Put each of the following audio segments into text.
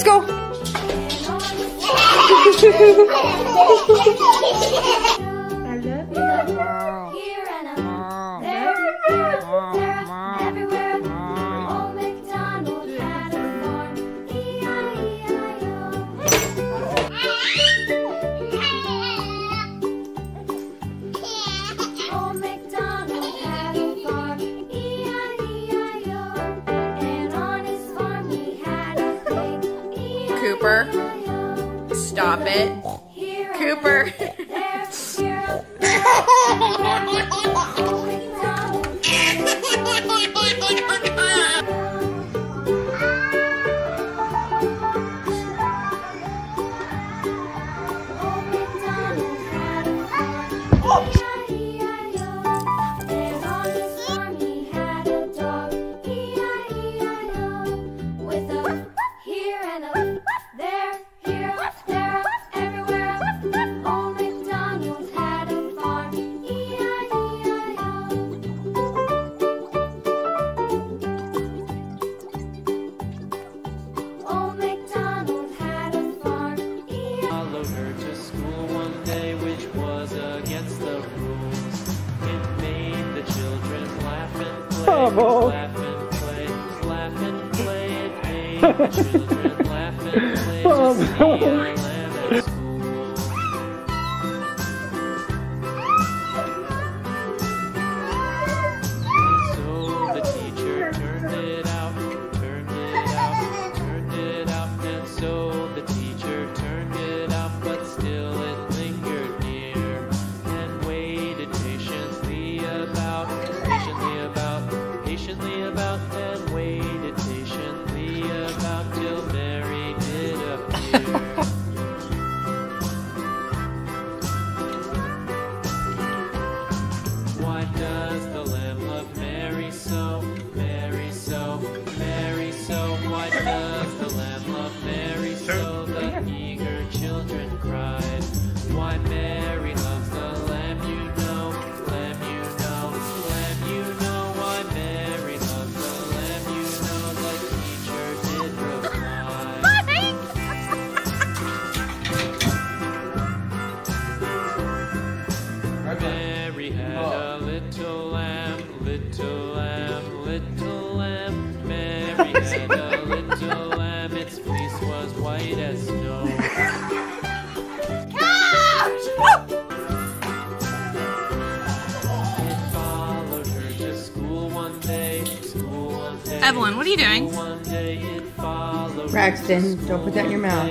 Let's go. I love you. Here and there, everywhere. Old MacDonald had a farm. E-I-E-I-O. Old MacDonald had a farm. E-I-E-I-O. And on his farm he had a pig. E-I-E-I-O. Cooper, stop it. Cooper. Evelyn, what are you doing? Braxton, don't put that in your mouth.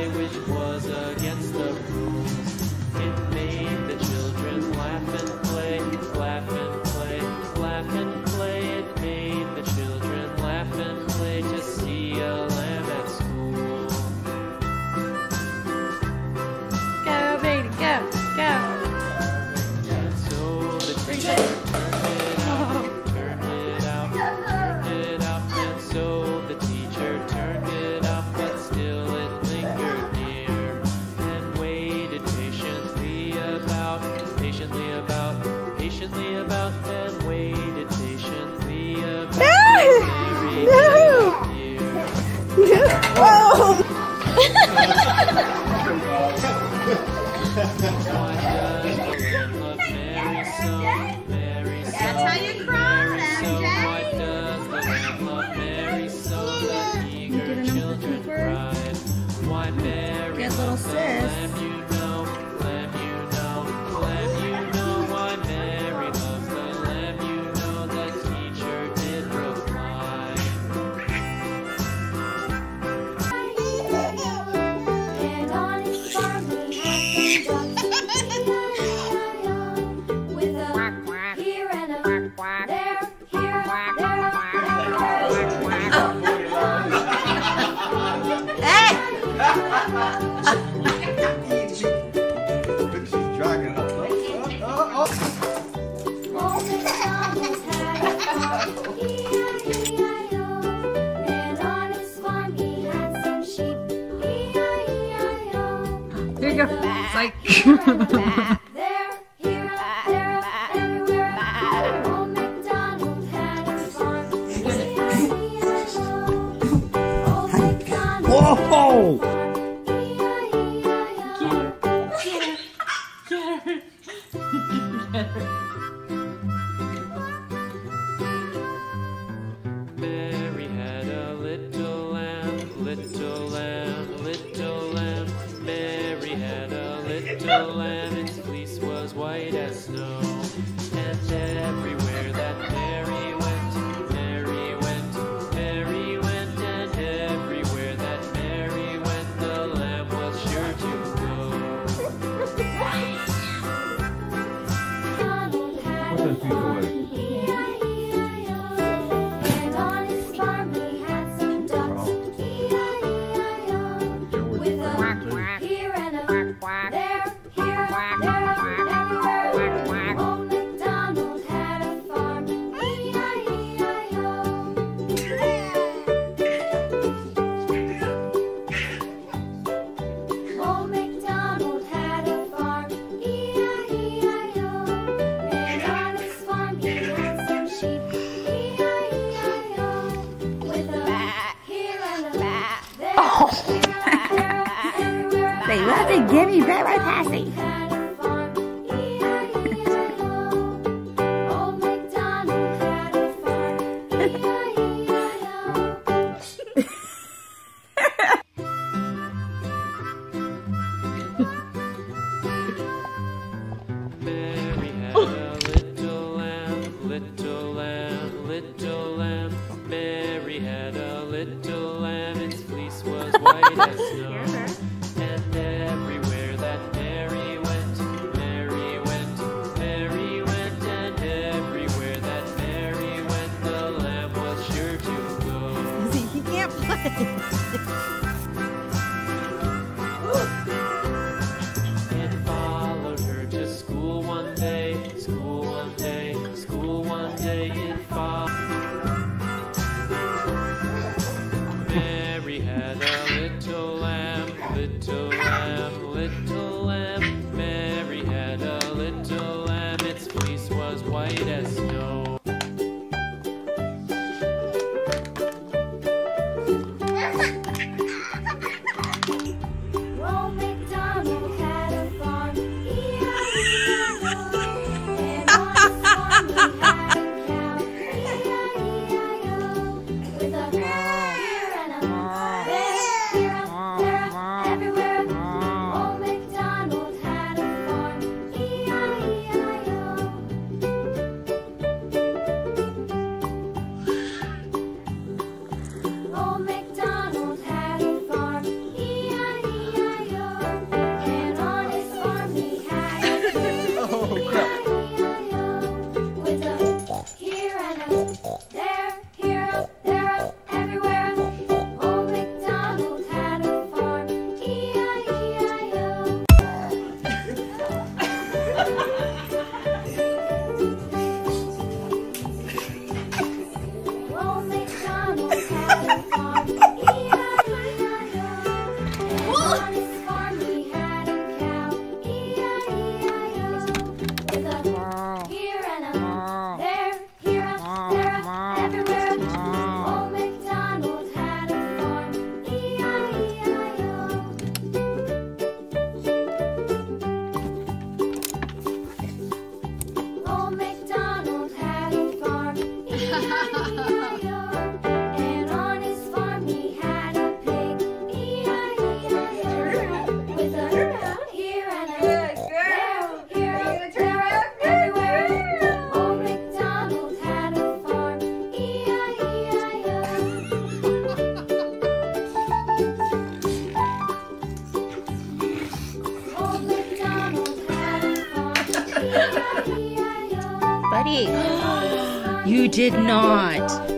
Whoa! Get her. Get her. Get her. Mary had a little lamb, little lamb, little lamb. Mary had a little lamb, its fleece was white as snow. And everywhere that Mary went, Mary went, Mary went. And everywhere that Mary went, the lamb was sure to go. Donald had a farm, E-I-E-I-O, and on his farm he had some ducks, E-I-E-I-O, with a quack, quack, here and a quack, quack, there, here, quack, there, quack, everywhere. Quack, quack. Oh. They love to give me very passing. Old MacDonald had a farm, E-I-E-I-O. Mary had a little lamb, little lamb, little lamb. Mary had a little lamb, its fleece was white as snow. And everywhere that Mary went, Mary went, Mary went. And everywhere that Mary went, the lamb was sure to go. See, he can't play. It followed her to school one day, school one day, school one day. It followed. Mary had a little lamb, little lamb, little lamb. Mary had a little lamb, its fleece was white as snow. Old MacDonald had a farm, E-I-E-I-O, and on his farm he had a cow, E-I-E-I-O, with a Buddy, you did not.